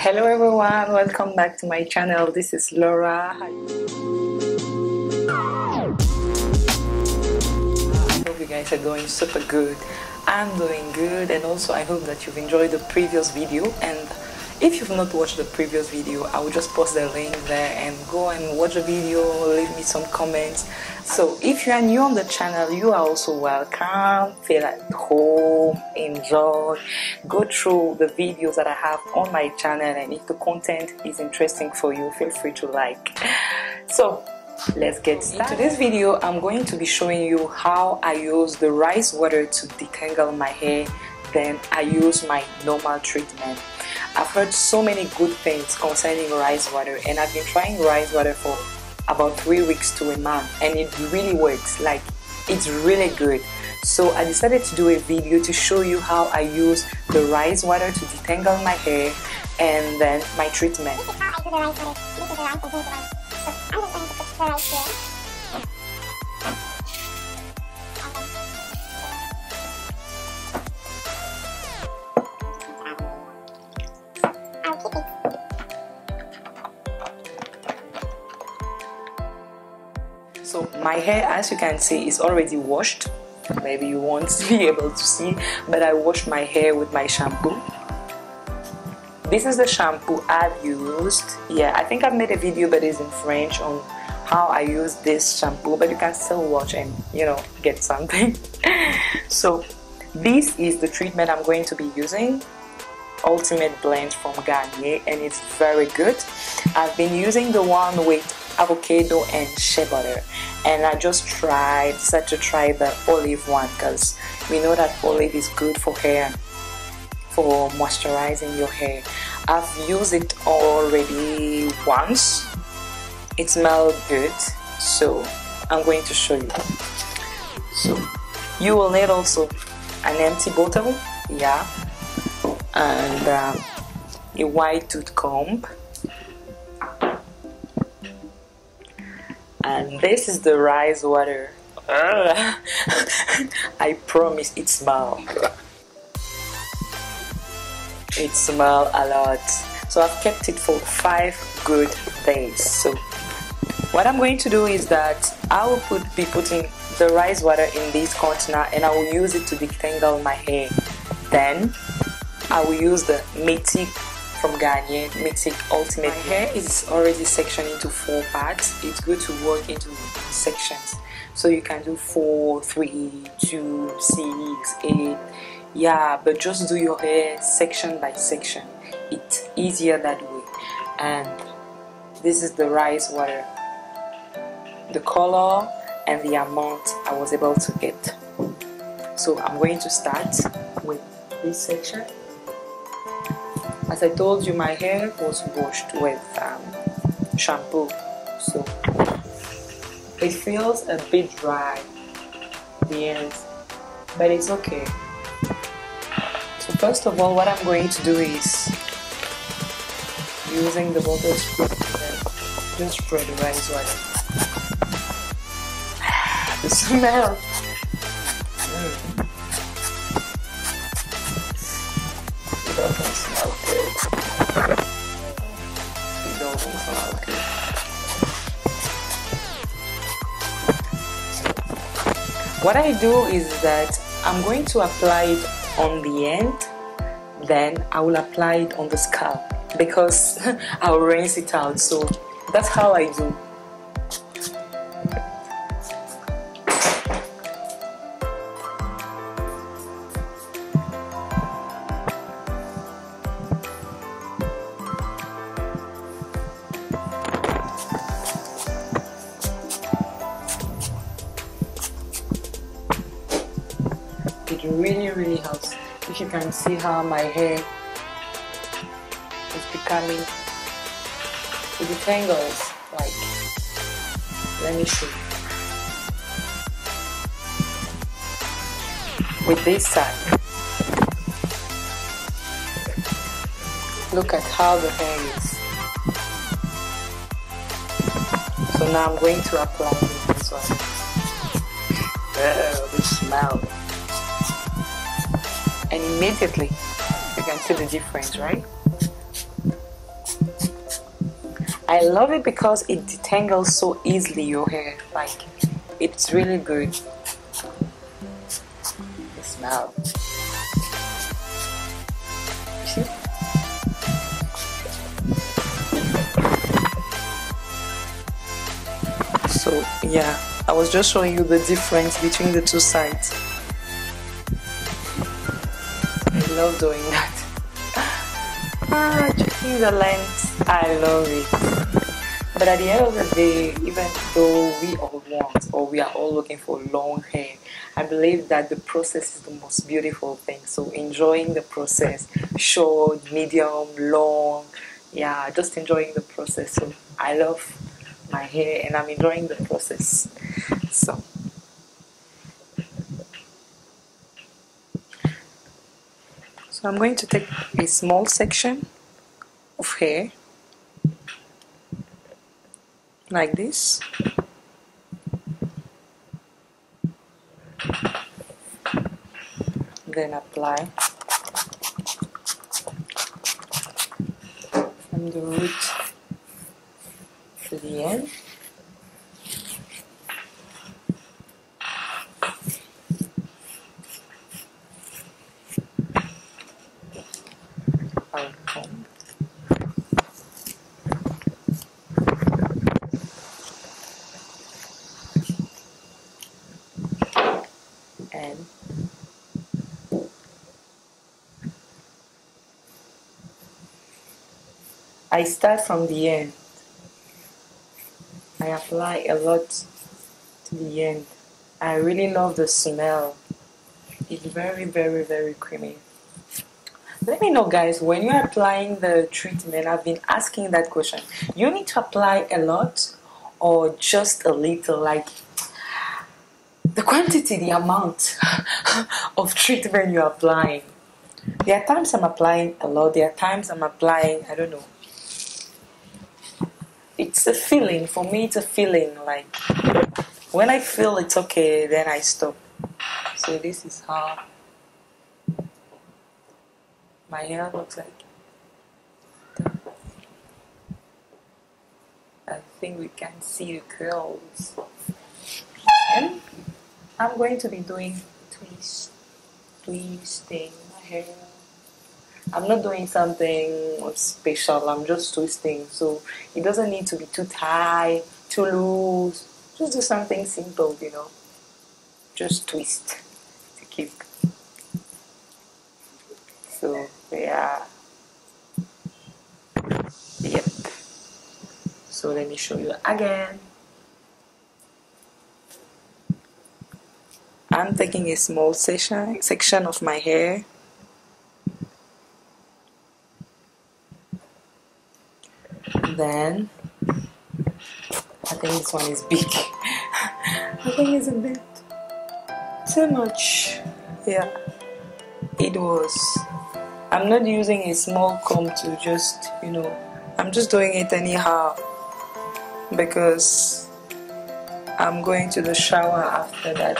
Hello everyone, welcome back to my channel. This is Laura. I hope you guys are doing super good. I'm doing good, and also I hope that you've enjoyed the previous video. And if you've not watched the previous video, I will just post the link there and go and watch the video, leave me some comments. So if you are new on the channel, you are also welcome. Feel at home, enjoy, go through the videos that I have on my channel, and if the content is interesting for you, feel free to like. So let's get started. In today's video, I'm going to be showing you how I use the rice water to detangle my hair. Then I use my normal treatment. I've heard so many good things concerning rice water, and I've been trying rice water for about 3 weeks to a month, and it really works. Like, it's really good. So I decided to do a video to show you how I use the rice water to detangle my hair and then my treatment. This is how I do the rice water. This is the rice, and here's the rice. So I'm just going to put the rice here. So my hair, as you can see, is already washed. Maybe you won't be able to see, but I washed my hair with my shampoo. This is the shampoo I've used. Yeah, I think I've made a video, but it's in French, on how I use this shampoo, but you can still watch and, you know, get something. So this is the treatment I'm going to be using. Ultimate Blend from Garnier, and it's very good. I've been using the one with avocado and shea butter, and I just decided to try the olive one, because we know that olive is good for hair, for moisturizing your hair. I've used it already once. It smells good, so I'm going to show you. So you will need also an empty bottle, yeah, and a wide tooth comb. And this is the rice water. I promise it smells. It smells a lot. So I've kept it for 5 good days. So what I'm going to do is that I will be putting the rice water in this container, and I will use it to detangle my hair. Then I will use the Mythic from Garnier, Mythic Ultimate. My hair is already sectioned into 4 parts. It's good to work into sections. So you can do 4, 3, 2, 6, 8. Yeah, but just do your hair section by section. It's easier that way. And this is the rice water. The color and the amount I was able to get. So I'm going to start with this section. As I told you, my hair was washed with shampoo, so it feels a bit dry at the end, but it's okay. So first of all, what I'm going to do is, using the bottle spray, just spray the rice water. The smell! What I do is that I'm going to apply it on the end, then I will apply it on the scalp, because I'll rinse it out. So that's how I do. It really helps. If you can see how my hair is becoming, it detangles. Like, let me show you. With this side, look at how the hair is. So now I'm going to apply this one. Oh, the smell. And immediately, you can see the difference, right? I love it because it detangles so easily your hair, like it's really good. The smell. See? So yeah, I was just showing you the difference between the two sides. I love doing that. Ah, checking the lens, I love it. But at the end of the day, even though we all want, or we are all looking for long hair, I believe that the process is the most beautiful thing. So enjoying the process, short, medium, long, yeah, just enjoying the process. So I love my hair and I'm enjoying the process. So I'm going to take a small section of hair, like this. Then apply from the root to the end. I start from the end. I apply a lot to the end. I really love the smell. It's very creamy. Let me know, guys, when you're applying the treatment, I've been asking that question. You need to apply a lot or just a little, like the quantity, the amount of treatment you're applying. There are times I'm applying a lot, there are times I'm applying, I don't know. It's a feeling, for me it's a feeling, like when I feel it's okay, then I stop. So this is how my hair looks like. I think we can see the curls. And I'm going to be doing twisting my hair. I'm not doing something special, I'm just twisting, so it doesn't need to be too tight, too loose, just do something simple, you know, just twist to keep. So yeah, yep, so let me show you again. I'm taking a small section of my hair. Then I think this one is big. I think it's a bit too much. Yeah, it was. I'm not using a small comb to just, you know, I'm just doing it anyhow because I'm going to the shower after that.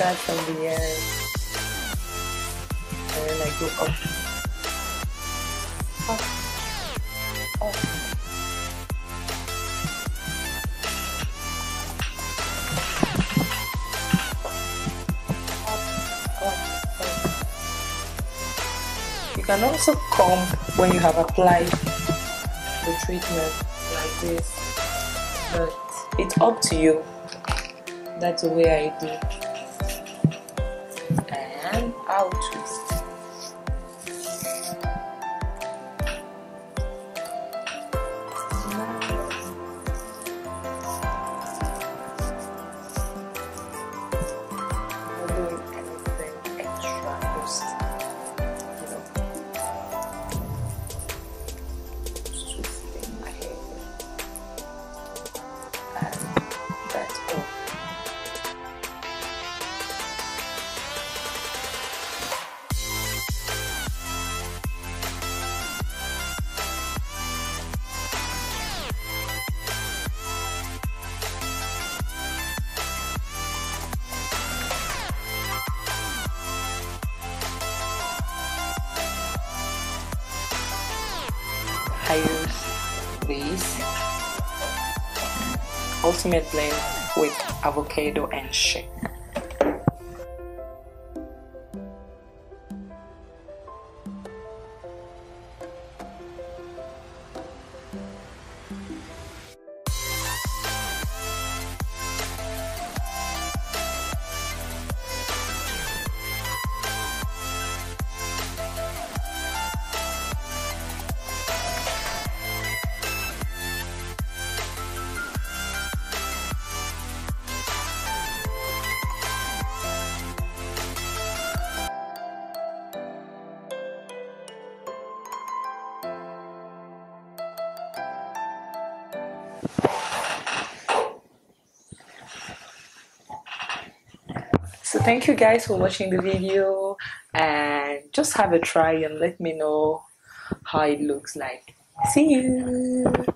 Start from the end and then I go up, up, up. Up, up. You can also comb when you have applied the treatment like this, but it's up to you. That's the way I do. Out. We're doing anything extra just, you know, just twisting my hair, and that's all. I use this Ultimate Blend with avocado and shea. So thank you guys for watching the video, and just have a try and let me know how it looks like. See you!